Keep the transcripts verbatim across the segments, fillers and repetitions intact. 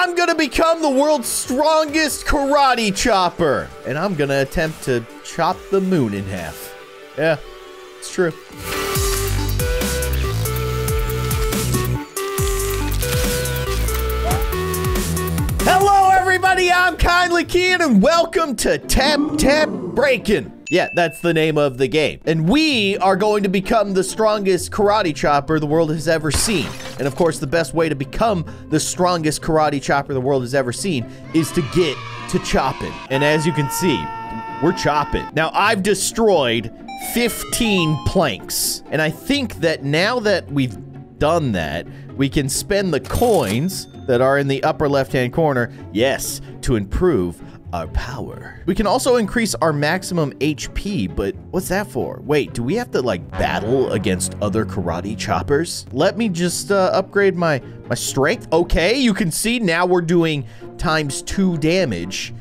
I'm gonna become the world's strongest karate chopper. And I'm gonna attempt to chop the moon in half. Yeah, it's true. Hello everybody, I'm Kindly Keyin and welcome to Tap Tap Breaking. Yeah, that's the name of the game. And we are going to become the strongest karate chopper the world has ever seen. And of course, the best way to become the strongest karate chopper the world has ever seen is to get to chopping. And as you can see, we're chopping. Now, I've destroyed fifteen planks. And I think that now that we've done that, we can spend the coins that are in the upper left-hand corner, yes, to improve our power. We can also increase our maximum H P, but what's that for? Wait, do we have to like battle against other karate choppers? Let me just uh, upgrade my, my strength. Okay, you can see now we're doing times two damage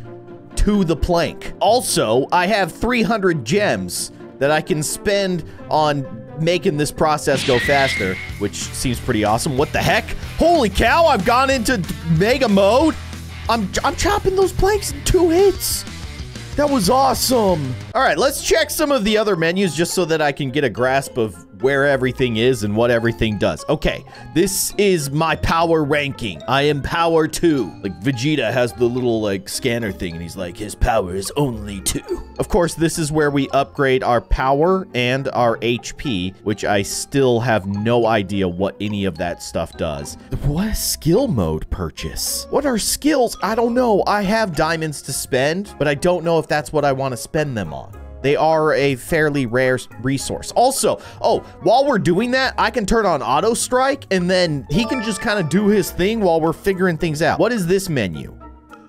to the plank. Also, I have three hundred gems that I can spend on making this process go faster, which seems pretty awesome. What the heck? Holy cow, I've gone into mega mode. I'm, I'm chopping those planks in two hits. That was awesome. All right, let's check some of the other menus just so that I can get a grasp of where everything is and what everything does. Okay, this is my power ranking. I am power two. Like Vegeta has the little like scanner thing and he's like, his power is only two. Of course, this is where we upgrade our power and our H P, which I still have no idea what any of that stuff does. What skill mode purchase? What are skills? I don't know. I have diamonds to spend, but I don't know if that's what I want to spend them on. They are a fairly rare resource. Also, oh, while we're doing that, I can turn on auto strike and then he can just kind of do his thing while we're figuring things out. What is this menu?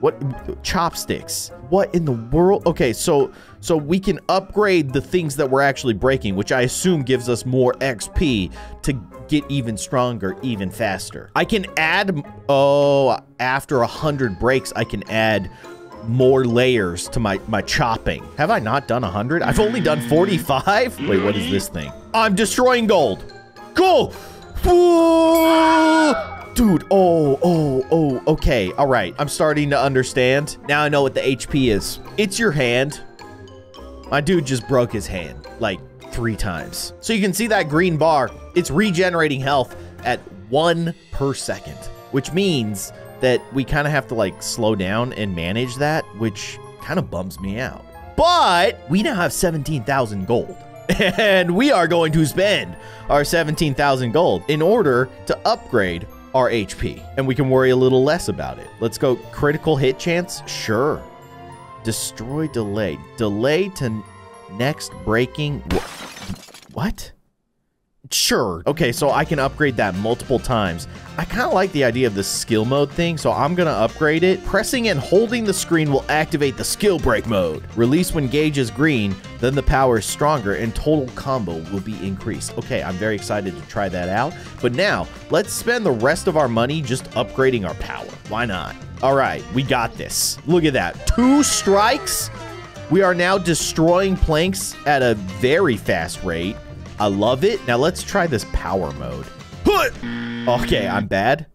What? Chopsticks. What in the world? Okay, so so we can upgrade the things that we're actually breaking, which I assume gives us more X P to get even stronger, even faster. I can add, oh, after one hundred breaks, I can add more layers to my my chopping. Have I not done one hundred? I've only done forty-five. Wait, what is this thing? I'm destroying gold. Gold. Dude, oh, oh, oh, okay. All right, I'm starting to understand. Now I know what the H P is. It's your hand. My dude just broke his hand like three times. So you can see that green bar. It's regenerating health at one per second, which means that we kind of have to like slow down and manage that, which kind of bums me out. But we now have seventeen thousand gold and we are going to spend our seventeen thousand gold in order to upgrade our H P, and we can worry a little less about it. Let's go critical hit chance. Sure. Destroy delay. Delay to next breaking. What? Sure. Okay, so I can upgrade that multiple times. I kind of like the idea of the skill mode thing, so I'm going to upgrade it. Pressing and holding the screen will activate the skill break mode. Release when gauge is green, then the power is stronger and total combo will be increased. Okay, I'm very excited to try that out. But now, let's spend the rest of our money just upgrading our power. Why not? All right, we got this. Look at that. Two strikes. We are now destroying planks at a very fast rate. I love it. Now let's try this power mode. Okay, I'm bad.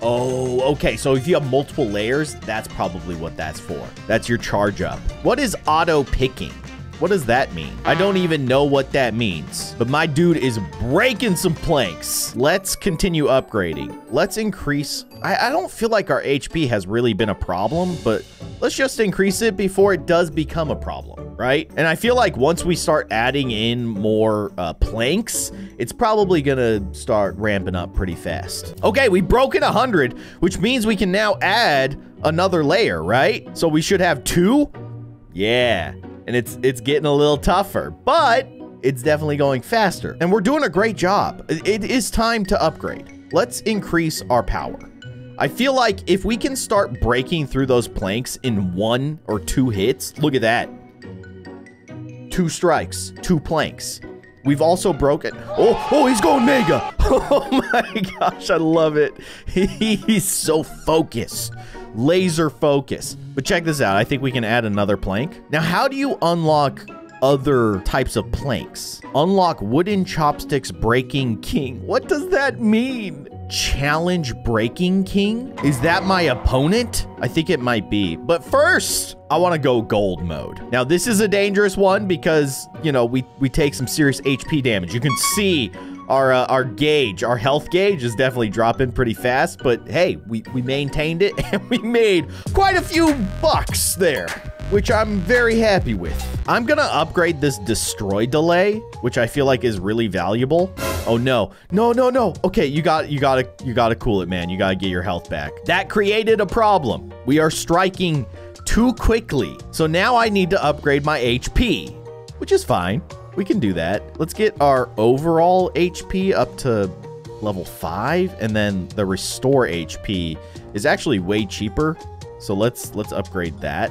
Oh, okay. So if you have multiple layers, that's probably what that's for. That's your charge up. What is auto picking? What does that mean? I don't even know what that means, but my dude is breaking some planks. Let's continue upgrading. Let's increase. I, I don't feel like our H P has really been a problem, but let's just increase it before it does become a problem, right? And I feel like once we start adding in more uh, planks, it's probably gonna start ramping up pretty fast. Okay, we've broken one hundred, which means we can now add another layer, right? So we should have two? Yeah. And it's it's getting a little tougher, but it's definitely going faster. And we're doing a great job. It, it is time to upgrade. Let's increase our power. I feel like if we can start breaking through those planks in one or two hits, look at that. Two strikes, two planks. We've also broken, oh, oh, he's going mega. Oh my gosh, I love it. He's so focused. Laser focus. But check this out. I think we can add another plank. Now, how do you unlock other types of planks? Unlock wooden chopsticks breaking king. What does that mean? Challenge Breaking King? Is that my opponent? I think it might be. But first, I want to go gold mode. Now, this is a dangerous one because, you know, we, we take some serious H P damage. You can see our uh, our gauge, our health gauge is definitely dropping pretty fast. But hey, we, we maintained it and we made quite a few bucks there, which I'm very happy with. I'm gonna upgrade this destroy delay, which I feel like is really valuable. Oh no, no, no, no. Okay, you got, you gotta, you gotta cool it, man. You gotta get your health back. That created a problem. We are striking too quickly. So now I need to upgrade my H P, which is fine. We can do that. Let's get our overall H P up to level five, and then the restore H P is actually way cheaper. So let's, let's upgrade that.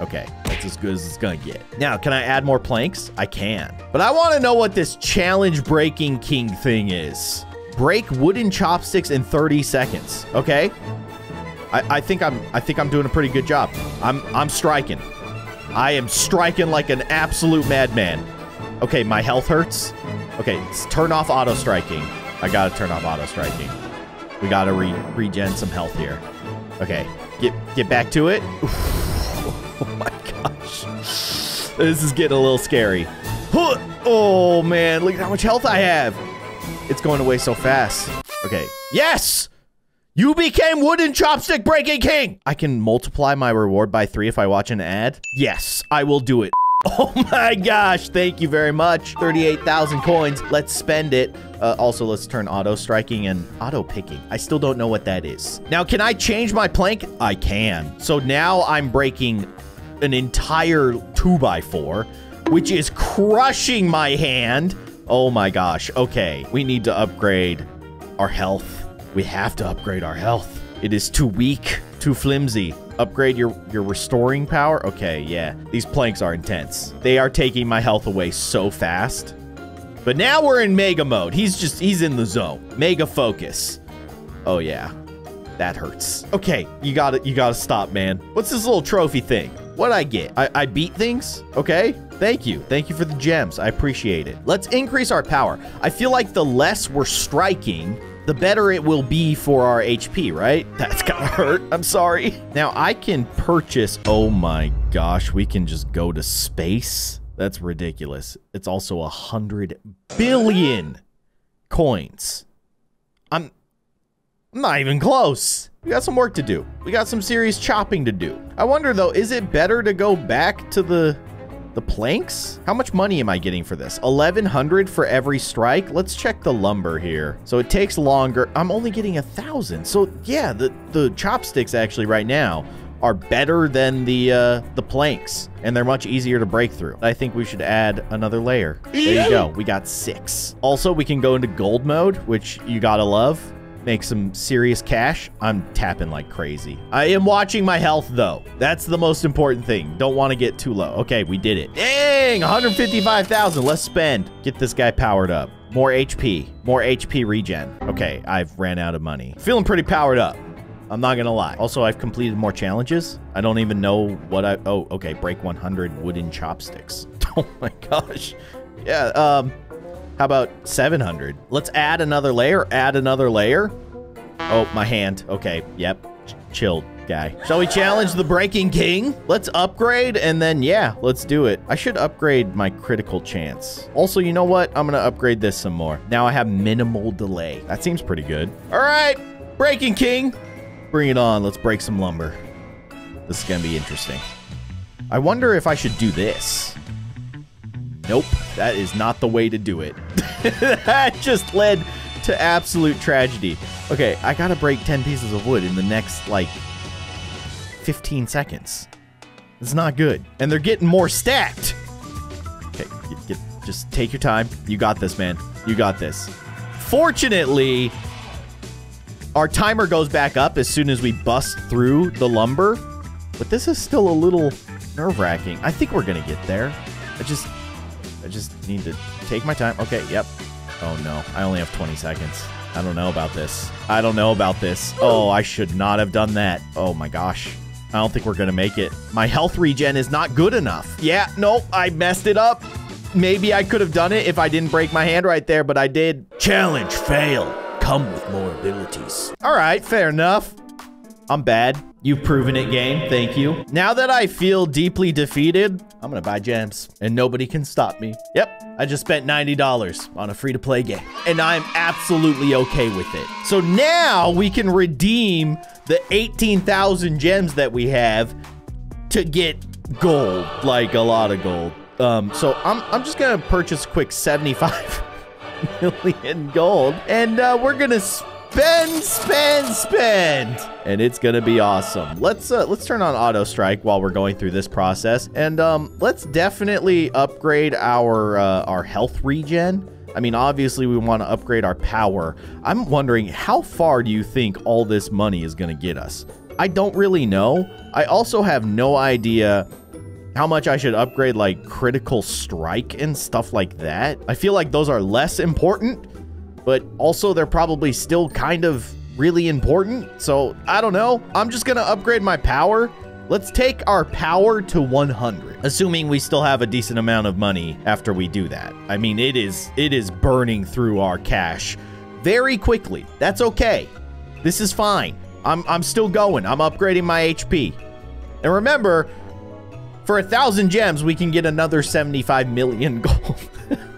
Okay, that's as good as it's gonna get. Now, can I add more planks? I can. But I wanna know what this Challenge Breaking King thing is. Break wooden chopsticks in thirty seconds, okay? I, I think I'm I think I'm doing a pretty good job. I'm I'm striking. I am striking like an absolute madman. Okay, my health hurts. Okay, let's turn off auto striking. I gotta turn off auto striking. We gotta re regen some health here. Okay, get get back to it. Oof. Oh my gosh. This is getting a little scary. Oh man, look at how much health I have. It's going away so fast. Okay, yes! You became Wooden Chopstick Breaking King! I can multiply my reward by three if I watch an ad. Yes, I will do it. Oh my gosh, thank you very much. thirty-eight thousand coins, let's spend it. Uh, also, let's turn auto striking and auto picking. I still don't know what that is. Now, can I change my plank? I can. So now I'm breaking an entire two by four, which is crushing my hand. Oh my gosh, okay. We need to upgrade our health. We have to upgrade our health. It is too weak, too flimsy. Upgrade your, your restoring power. Okay, yeah. These planks are intense. They are taking my health away so fast. But now we're in mega mode. He's just, he's in the zone. Mega focus. Oh yeah, that hurts. Okay, you gotta, you gotta stop, man. What's this little trophy thing? What'd I get? I, I beat things? Okay, thank you. Thank you for the gems. I appreciate it. Let's increase our power. I feel like the less we're striking, the better it will be for our H P, right? That's gotta hurt. I'm sorry. Now I can purchase. Oh my gosh, we can just go to space. That's ridiculous. It's also a hundred billion coins. I'm, I'm not even close. We got some work to do. We got some serious chopping to do. I wonder though, is it better to go back to the the planks? How much money am I getting for this? eleven hundred for every strike. Let's check the lumber here. So it takes longer. I'm only getting a thousand. So yeah, the, the chopsticks actually right now are better than the uh, the planks, and they're much easier to break through. I think we should add another layer. There you go, we got six. Also, we can go into gold mode, which you gotta love. Make some serious cash. I'm tapping like crazy. I am watching my health though. That's the most important thing. Don't want to get too low. Okay, we did it. Dang, one hundred fifty-five thousand. Let's spend. Get this guy powered up. More H P. More H P regen. Okay, I've ran out of money. Feeling pretty powered up. I'm not gonna lie. Also, I've completed more challenges. I don't even know what I... Oh, okay. Break one hundred wooden chopsticks. Oh my gosh. Yeah, um... how about seven hundred? Let's add another layer. Add another layer. Oh, my hand. Okay, yep. Ch chilled guy. Shall we challenge the Breaking King? Let's upgrade and then, yeah, let's do it. I should upgrade my critical chance. Also, you know what? I'm gonna upgrade this some more. Now I have minimal delay. That seems pretty good. All right, Breaking King. Bring it on. Let's break some lumber. This is gonna be interesting. I wonder if I should do this. Nope, that is not the way to do it. That just led to absolute tragedy. Okay, I gotta break ten pieces of wood in the next, like, fifteen seconds. It's not good. And they're getting more stacked. Okay, get, get, just take your time. You got this, man. You got this. Fortunately, our timer goes back up as soon as we bust through the lumber. But this is still a little nerve-wracking. I think we're gonna get there. I just... I just need to take my time. Okay, yep. Oh no, I only have twenty seconds. I don't know about this. I don't know about this. Oh, I should not have done that. Oh my gosh. I don't think we're gonna make it. My health regen is not good enough. Yeah, nope, I messed it up. Maybe I could have done it if I didn't break my hand right there, but I did. Challenge fail. come with more abilities. All right, fair enough. I'm bad. You've proven it, game. Thank you. Now that I feel deeply defeated, I'm gonna buy gems and nobody can stop me. Yep, I just spent ninety dollars on a free-to-play game and I'm absolutely okay with it. So now we can redeem the eighteen thousand gems that we have to get gold, like a lot of gold. Um, so I'm, I'm just gonna purchase a quick seventy-five million gold and uh, we're gonna spend, spend, spend, and it's gonna be awesome. Let's uh, let's turn on auto strike while we're going through this process, and um, let's definitely upgrade our uh, our health regen. I mean, obviously we want to upgrade our power. I'm wondering, how far do you think all this money is gonna get us? I don't really know. I also have no idea how much I should upgrade, like critical strike and stuff like that. I feel like those are less important, but also they're probably still kind of really important. So I don't know. I'm just gonna upgrade my power. Let's take our power to one hundred, assuming we still have a decent amount of money after we do that. I mean, it is it is burning through our cash very quickly. That's okay. This is fine. I'm, I'm still going. I'm upgrading my H P. And remember, for a thousand gems, we can get another seventy-five million gold,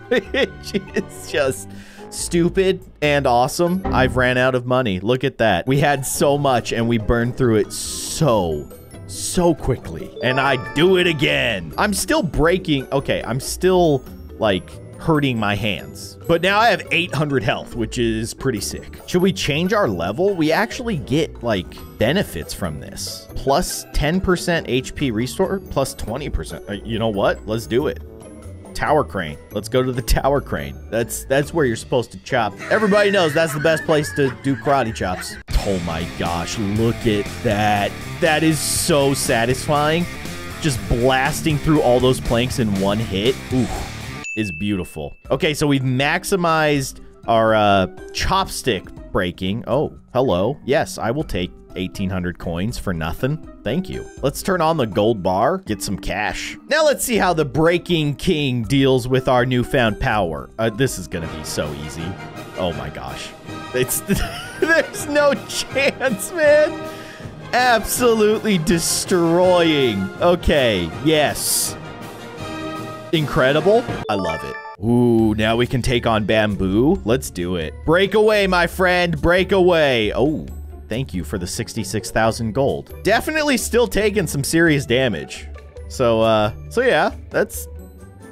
which is just stupid and awesome. I've ran out of money. Look at that. We had so much and we burned through it so, so quickly. And I do it again. I'm still breaking. Okay, I'm still like hurting my hands. But now I have eight hundred health, which is pretty sick. Should we change our level? We actually get like benefits from this. Plus ten percent H P restore, plus twenty percent. You know what? Let's do it. Tower crane. Let's go to the tower crane. That's that's where you're supposed to chop. Everybody knows that's the best place to do karate chops. Oh my gosh, look at that. That is so satisfying. Just blasting through all those planks in one hit. Oof, is beautiful. Okay, so we've maximized our uh, chopstick breaking. Oh, hello. Yes, I will take eighteen hundred coins for nothing. Thank you. Let's turn on the gold bar, get some cash. Now let's see how the Breaking King deals with our newfound power. Uh, this is gonna be so easy. Oh my gosh. It's, there's no chance, man. Absolutely destroying. Okay, yes. Incredible. I love it. Ooh, now we can take on bamboo. Let's do it. Break away, my friend, break away. Oh. Thank you for the sixty-six thousand gold. Definitely still taking some serious damage. So, uh, so yeah, that's,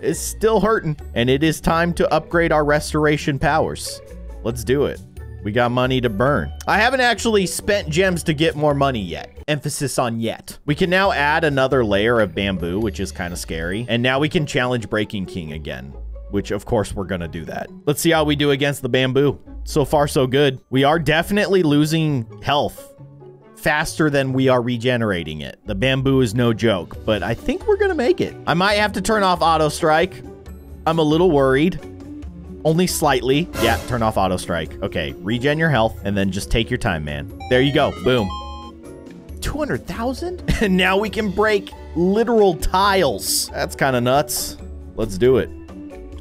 it's still hurting. And it is time to upgrade our restoration powers. Let's do it. We got money to burn. I haven't actually spent gems to get more money yet. Emphasis on yet. We can now add another layer of bamboo, which is kind of scary. And now we can challenge Breaking King again, which of course we're gonna do that. Let's see how we do against the bamboo. So far, so good. We are definitely losing health faster than we are regenerating it. The bamboo is no joke, but I think we're gonna make it. I might have to turn off auto strike. I'm a little worried, only slightly. Yeah, turn off auto strike. Okay, regen your health and then just take your time, man. There you go, boom. two hundred thousand? And now we can break literal tiles. That's kind of nuts. Let's do it.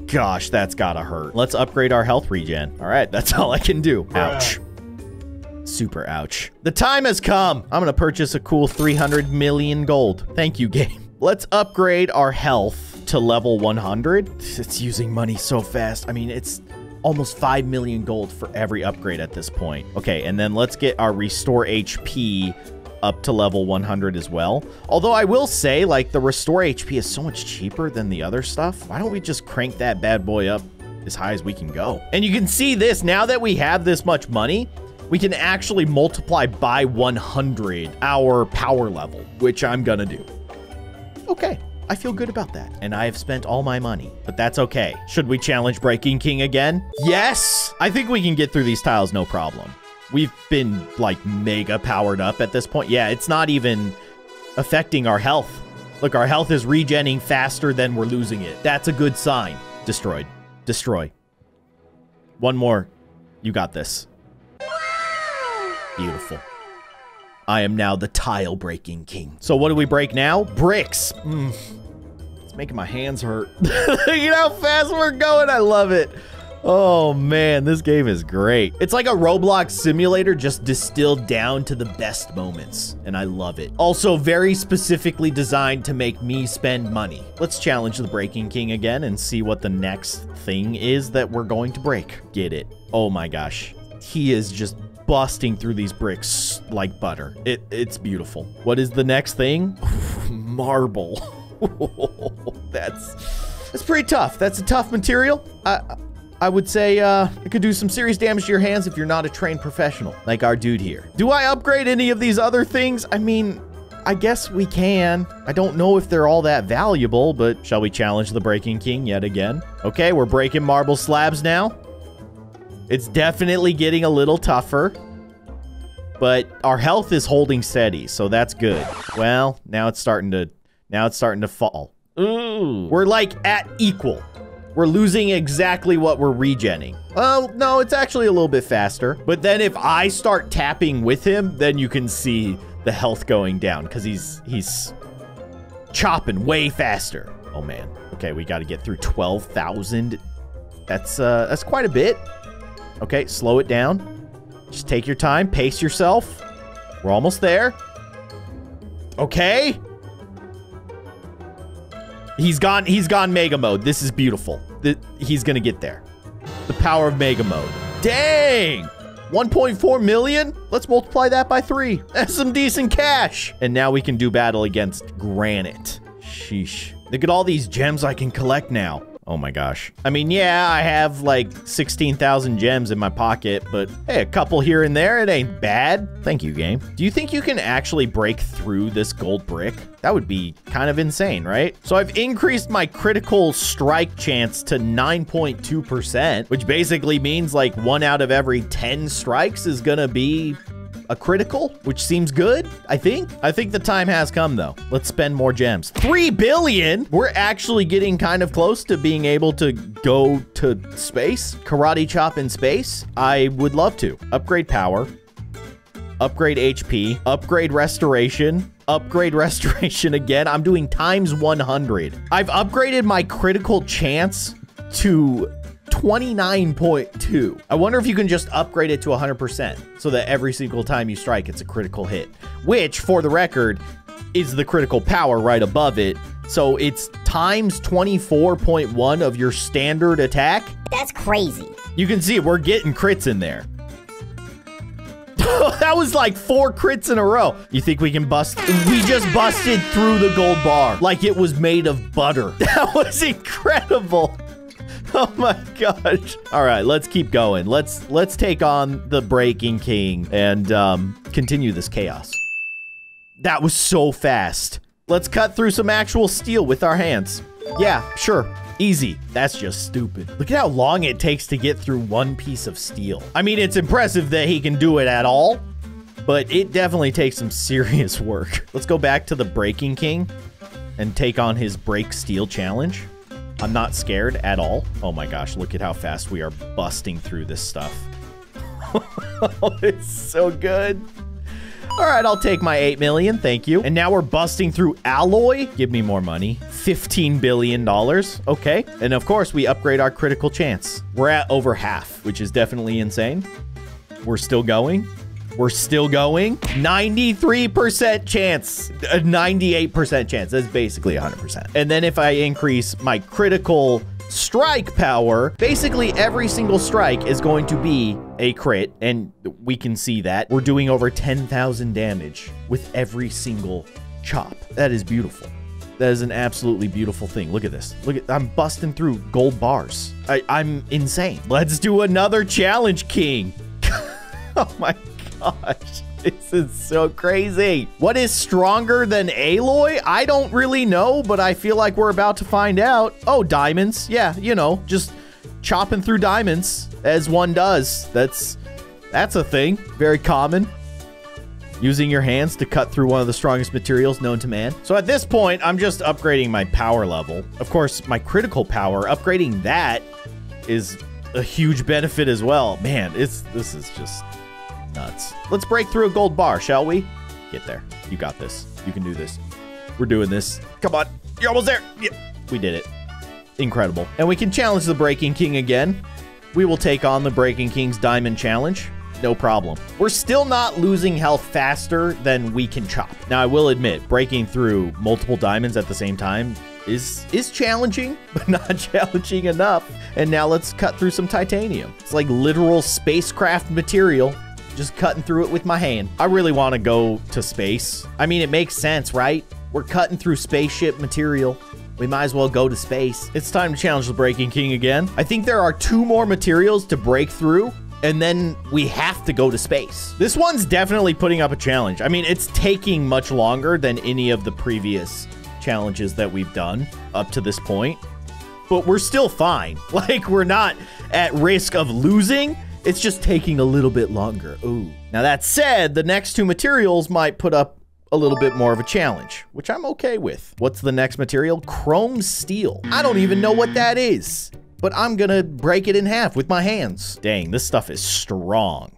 Gosh, that's gotta hurt. Let's upgrade our health regen. All right, that's all I can do. Ouch. Super ouch. The time has come. I'm gonna purchase a cool three hundred million gold. Thank you, game. Let's upgrade our health to level one hundred. It's using money so fast. I mean, it's almost five million gold for every upgrade at this point. Okay, and then let's get our restore H P up to level one hundred as well. Although I will say, like, the restore H P is so much cheaper than the other stuff. Why don't we just crank that bad boy up as high as we can go? And you can see this, now that we have this much money, we can actually multiply by one hundred our power level, which I'm gonna do. Okay, I feel good about that. And I have spent all my money, but that's okay. Should we challenge Breaking King again? Yes! I think we can get through these tiles no problem. We've been, like, mega powered up at this point. Yeah, it's not even affecting our health. Look, our health is regenerating faster than we're losing it. That's a good sign. Destroyed. Destroy. One more. You got this. Beautiful. I am now the tile breaking king. So what do we break now? Bricks. Mm. It's making my hands hurt. Look at how fast we're going. I love it. Oh man, this game is great. It's like a Roblox simulator just distilled down to the best moments, and I love it. Also very specifically designed to make me spend money. Let's challenge the Breaking King again and see what the next thing is that we're going to break. Get it. Oh my gosh. He is just busting through these bricks like butter. It, it's beautiful. What is the next thing? Marble. That's, that's pretty tough. That's a tough material. I... I would say uh, it could do some serious damage to your hands if you're not a trained professional, like our dude here. Do I upgrade any of these other things? I mean, I guess we can. I don't know if they're all that valuable, but shall we challenge the Breaking King yet again? Okay, we're breaking marble slabs now. It's definitely getting a little tougher, but our health is holding steady, so that's good. Well, now it's starting to, now it's starting to fall. Ooh. We're like at equal. We're losing exactly what we're regenning. Oh, no, it's actually a little bit faster. But then if I start tapping with him, then you can see the health going down because he's he's chopping way faster. Oh, man. Okay, we got to get through twelve thousand. That's, uh, that's quite a bit. Okay, slow it down. Just take your time. Pace yourself. We're almost there. Okay. He's gone, he's gone Mega Mode. This is beautiful. The, he's gonna get there. The power of Mega Mode. Dang! one point four million? Let's multiply that by three. That's some decent cash. And now we can do battle against granite. Sheesh. Look at all these gems I can collect now. Oh my gosh. I mean, yeah, I have like sixteen thousand gems in my pocket, but hey, a couple here and there, it ain't bad. Thank you, game. Do you think you can actually break through this gold brick? That would be kind of insane, right? So I've increased my critical strike chance to nine point two percent, which basically means like one out of every ten strikes is gonna be a critical, which seems good, I think. I think the time has come, though. Let's spend more gems. Three billion? We're actually getting kind of close to being able to go to space. Karate chop in space. I would love to. Upgrade power. Upgrade H P. Upgrade restoration. Upgrade restoration again. I'm doing times one hundred. I've upgraded my critical chance to twenty-nine point two. I wonder if you can just upgrade it to one hundred percent so that every single time you strike, it's a critical hit, which for the record is the critical power right above it. So it's times twenty-four point one of your standard attack. That's crazy. You can see we're getting crits in there. That was like four crits in a row. You think we can bust? We just busted through the gold bar like it was made of butter. That was incredible. Oh my gosh. All right, let's keep going. Let's let's take on the Breaking King and um, continue this chaos. That was so fast. Let's cut through some actual steel with our hands. Yeah, sure. Easy. That's just stupid. Look at how long it takes to get through one piece of steel. I mean, it's impressive that he can do it at all, but it definitely takes some serious work. Let's go back to the Breaking King and take on his break steel challenge. I'm not scared at all. Oh my gosh, look at how fast we are busting through this stuff. It's so good. All right, I'll take my eight million, thank you. And now we're busting through alloy. Give me more money. fifteen billion dollars, okay. And of course, we upgrade our critical chance. We're at over half, which is definitely insane. We're still going. We're still going. ninety-three percent chance, a ninety-eight percent chance. That's basically one hundred percent. And then if I increase my critical strike power, basically every single strike is going to be a crit, and we can see that. We're doing over ten thousand damage with every single chop. That is beautiful. That is an absolutely beautiful thing. Look at this. Look at, I'm busting through gold bars. I, I'm insane. Let's do another challenge, King. Oh my God. Gosh, this is so crazy. What is stronger than alloy? I don't really know, but I feel like we're about to find out. Oh, diamonds. Yeah, you know, just chopping through diamonds as one does. That's that's a thing. Very common. Using your hands to cut through one of the strongest materials known to man. So at this point, I'm just upgrading my power level. Of course, my critical power, upgrading that is a huge benefit as well. Man, it's this is just nuts. Let's break through a gold bar, shall we? Get there. You got this. You can do this. We're doing this. Come on. You're almost there. Yeah. We did it. Incredible. And we can challenge the Breaking King again. we will take on the Breaking King's Diamond Challenge. No problem. We're still not losing health faster than we can chop. Now, I will admit, breaking through multiple diamonds at the same time is is challenging, but not challenging enough. And now let's cut through some titanium. It's like literal spacecraft material. Just cutting through it with my hand. I really want to go to space. I mean, it makes sense, right? We're cutting through spaceship material. We might as well go to space. It's time to challenge the Breaking King again. I think there are two more materials to break through, and then we have to go to space. This one's definitely putting up a challenge. I mean, it's taking much longer than any of the previous challenges that we've done up to this point, but we're still fine. Like, we're not at risk of losing. It's just taking a little bit longer. Ooh. Now, that said, the next two materials might put up a little bit more of a challenge, which I'm okay with. What's the next material? Chrome steel. I don't even know what that is, but I'm gonna break it in half with my hands. Dang, this stuff is strong.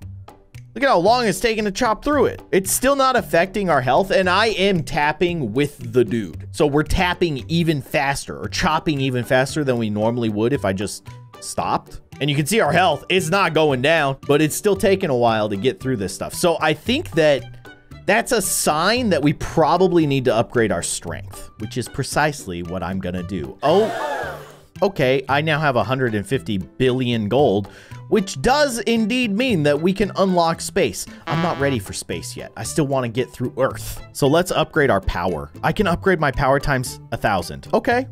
Look at how long it's taking to chop through it. It's still not affecting our health, and I am tapping with the dude. So we're tapping even faster, or chopping even faster than we normally would if I just stopped. And you can see our health, it's not going down, but it's still taking a while to get through this stuff. So I think that that's a sign that we probably need to upgrade our strength, which is precisely what I'm gonna do. Oh, okay, I now have one hundred fifty billion gold, which does indeed mean that we can unlock space. I'm not ready for space yet. I still want to get through Earth. So let's upgrade our power. I can upgrade my power times a thousand. Okay,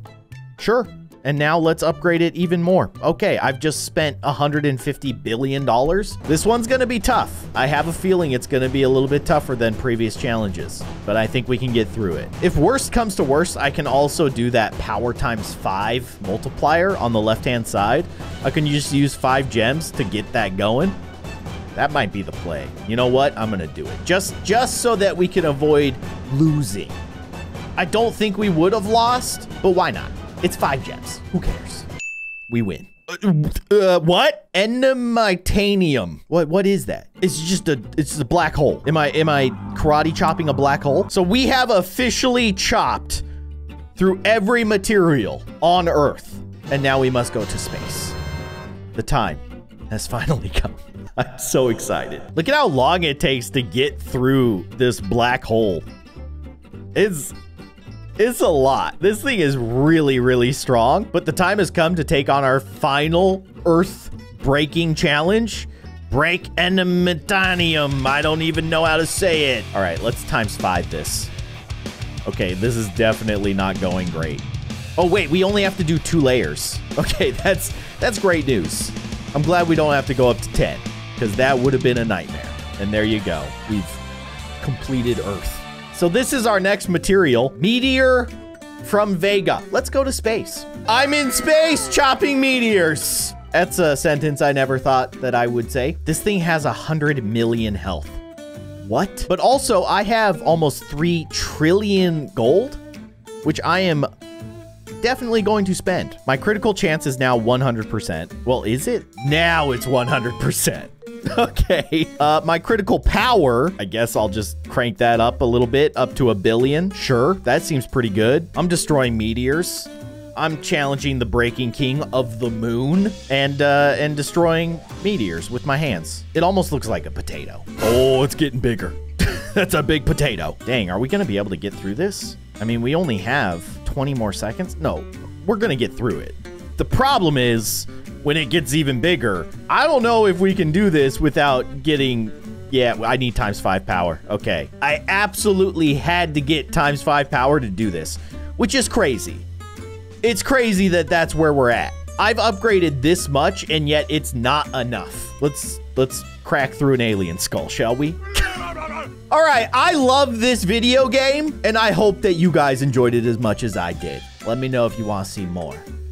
sure. And now let's upgrade it even more. Okay, I've just spent one hundred fifty billion dollars. This one's gonna be tough. I have a feeling it's gonna be a little bit tougher than previous challenges, but I think we can get through it. If worst comes to worst, I can also do that power times five multiplier on the left-hand side. I can just use five gems to get that going. That might be the play. You know what? I'm gonna do it. Just, just so that we can avoid losing. I don't think we would have lost, but why not? It's five gems. Who cares? We win. Uh, uh, what? Endemitanium. What? What is that? It's just a. It's a black hole. Am I? Am I karate chopping a black hole? So we have officially chopped through every material on Earth, and now we must go to space. The time has finally come. I'm so excited. Look at how long it takes to get through this black hole. It's. It's a lot. This thing is really, really strong, but the time has come to take on our final Earth breaking challenge. Break Endemitanium. I don't even know how to say it. All right, let's times five this. Okay, this is definitely not going great. Oh wait, we only have to do two layers. Okay, that's that's great news. I'm glad we don't have to go up to ten, because that would have been a nightmare. And there you go. We've completed Earth. So this is our next material, meteor from Vega. Let's go to space. I'm in space chopping meteors. That's a sentence I never thought that I would say. This thing has one hundred million health. What? But also I have almost three trillion gold, which I am definitely going to spend. My critical chance is now one hundred percent. Well, is it? Now it's one hundred percent. Okay, uh, my critical power, I guess I'll just crank that up a little bit, up to a billion. Sure, that seems pretty good. I'm destroying meteors. I'm challenging the Breaking King of the moon and uh, and destroying meteors with my hands. It almost looks like a potato. Oh, it's getting bigger. That's a big potato. Dang, are we gonna be able to get through this? I mean, we only have twenty more seconds. No, we're gonna get through it. The problem is, when it gets even bigger, I don't know if we can do this without getting, yeah, I need times five power. Okay. I absolutely had to get times five power to do this, which is crazy. It's crazy that that's where we're at. I've upgraded this much and yet it's not enough. Let's, let's crack through an alien skull, shall we? All right. I love this video game and I hope that you guys enjoyed it as much as I did. Let me know if you want to see more.